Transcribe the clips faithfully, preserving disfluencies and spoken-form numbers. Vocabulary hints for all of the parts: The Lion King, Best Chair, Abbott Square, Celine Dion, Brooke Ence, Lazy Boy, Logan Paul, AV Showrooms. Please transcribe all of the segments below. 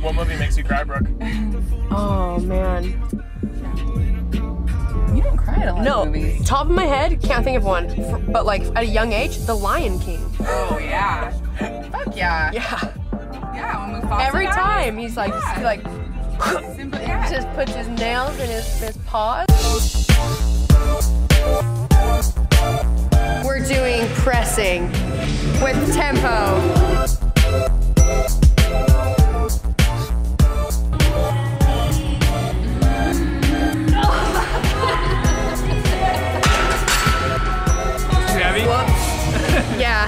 What movie makes you cry, Brooke? Oh, man. You don't cry at a lot no, of movies. No, top of my head, can't think of one. For, but like, at a young age, The Lion King. Oh, yeah. Fuck yeah. Yeah. Yeah, when every time, dies. He's like, yeah. Just, like, Simple, yeah. Just puts his nails in his, his paws. We're doing pressing with tempo. Yeah.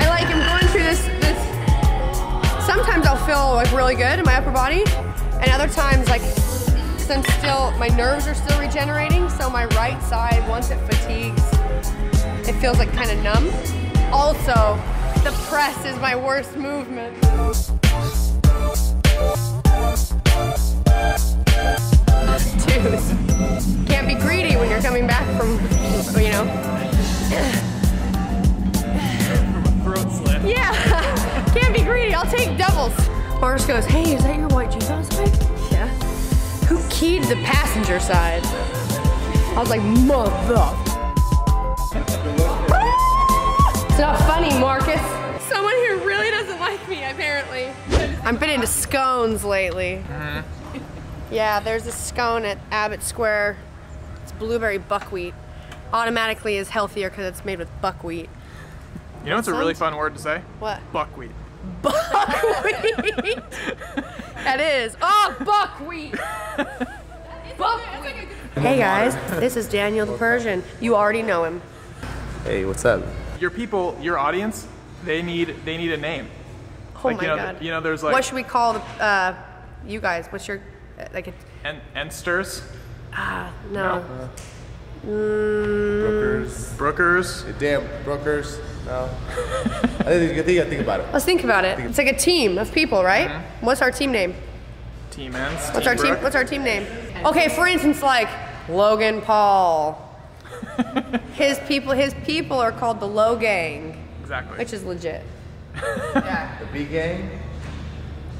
I like, I'm going through this, this, sometimes I'll feel like really good in my upper body, and other times, like, since I'm still, my nerves are still regenerating, so my right side, once it fatigues, it feels like kind of numb. Also, the press is my worst movement. Dude, can't be greedy when you're coming back from, you know. Yeah, can't be greedy, I'll take doubles. Mars goes, hey, is that your white jeans? I was like, yeah. Who keyed the passenger side? I was like, mother. It's not funny, Marcus. Someone who really doesn't like me, apparently. I've been into scones lately. Uh-huh. Yeah, there's a scone at Abbott Square. It's blueberry buckwheat. Automatically is healthier because it's made with buckwheat. You know what's a really fun word to say? What? Buckwheat. Buckwheat? That is. Oh, buckwheat! Buckwheat! Hey guys, this is Daniel the Persian. You already know him. Hey, what's up? Your people, your audience, they need they need a name. Oh like, my you know, god. The, you know, there's like... What should we call the, uh, you guys? What's your... Uh, like a... En Ensters? Ah, uh, no. Uh, Brookers. Brookers. Damn, Brookers. No. I think you gotta think about it. Let's think about it. It's like a team of people, right? Mm-hmm. What's our team name? Team Ends. What's team our team? Brooke. What's our team name? Okay, for instance, like Logan Paul. his people, his people are called the Low Gang. Exactly. Which is legit. Yeah. The B Gang.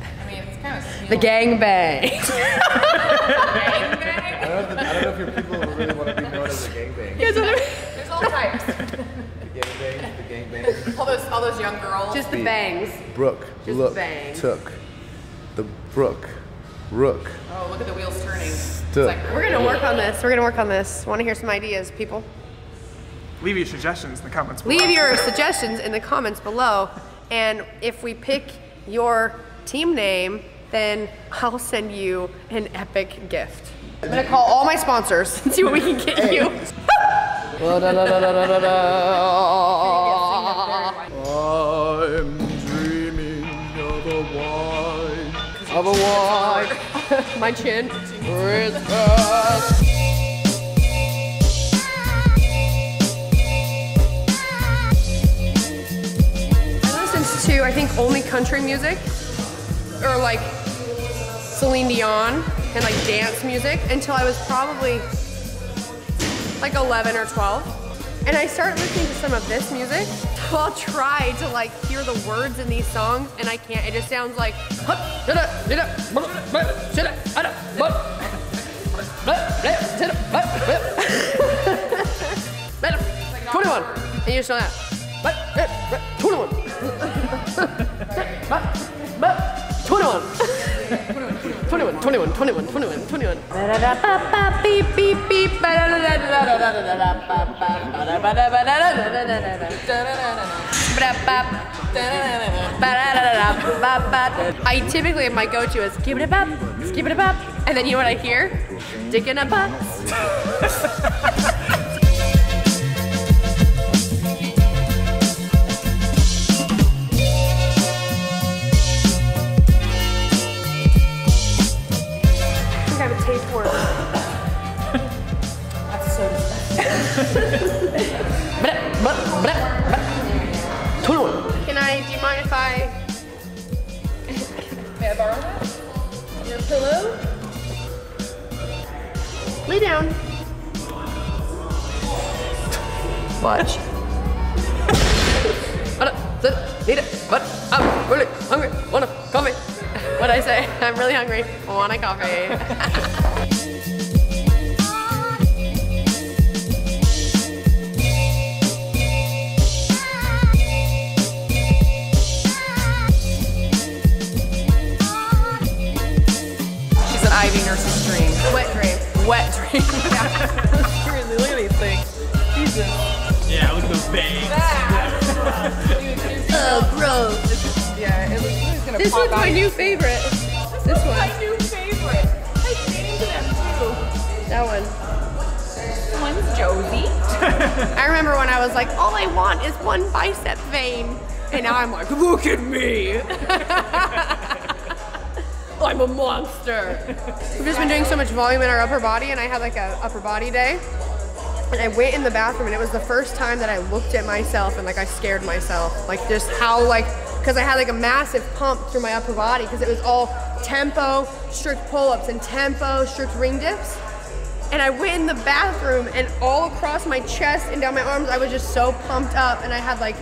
I mean, it's kind of small. The Gang Bang. Gang Bang. I don't know if, the, I don't know if your people really want to be known as a Gang Bang. Yeah, so there's all types. The gang bangs. All those, all those young girls. Just the bangs. Brooke. Just look, the bangs. Took. The Brooke. Rook. Oh, look at the wheels turning. It's like, we're going to work on this. We're going to work on this. Want to hear some ideas, people? Leave your suggestions in the comments below. Leave your suggestions in the comments below. And if we pick your team name, then I'll send you an epic gift. I'm going to call all my sponsors and see what we can get hey. You. I'm dreaming of a wife, of a wife. My chin. Christmas. I listened to, I think, only country music, or like Celine Dion, and like dance music until I was probably like eleven or twelve, and I started listening to some of this music. So I'll try to like hear the words in these songs, and I can't. It just sounds like. twenty-one. And you just know that. twenty-one. twenty-one. twenty-one, twenty-one, twenty-one, twenty-one, twenty-one. I typically, my go-to is skip it up, skip it up, and then you know what I hear? Dick in a box. That's so Can I, do you mind if I... May I borrow that? Your pillow? Lay down. Watch. Need it, but I'm really hungry, wanna coffee. What'd I say? I'm really hungry. I want a coffee. Ivy nurse's dream. Wet dream. Wet dream. Yeah. Look at these things. Jesus. Yeah, look at those bangs. Oh, bro. This is, yeah, it looks like it's gonna this pop one's out. My new favorite. This, this one. my new favorite. I changed them too. That one. This one's Josie. I remember when I was like, all I want is one bicep vein. And now I'm like, look at me. I'm a monster. We've just been doing so much volume in our upper body, and I had like a upper body day. And I went in the bathroom, and it was the first time that I looked at myself, and like I scared myself. Like just how like, because I had like a massive pump through my upper body, because it was all tempo, strict pull-ups, and tempo, strict ring dips. And I went in the bathroom, and all across my chest and down my arms, I was just so pumped up, and I had like,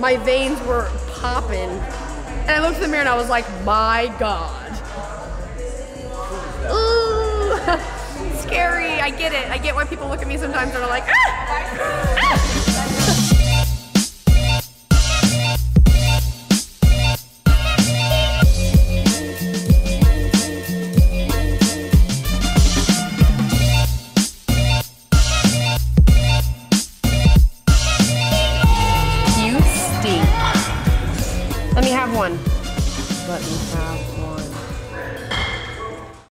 my veins were popping. And I looked in the mirror, and I was like, my God. Ooh, scary. I get it. I get why people look at me sometimes and are like, ah!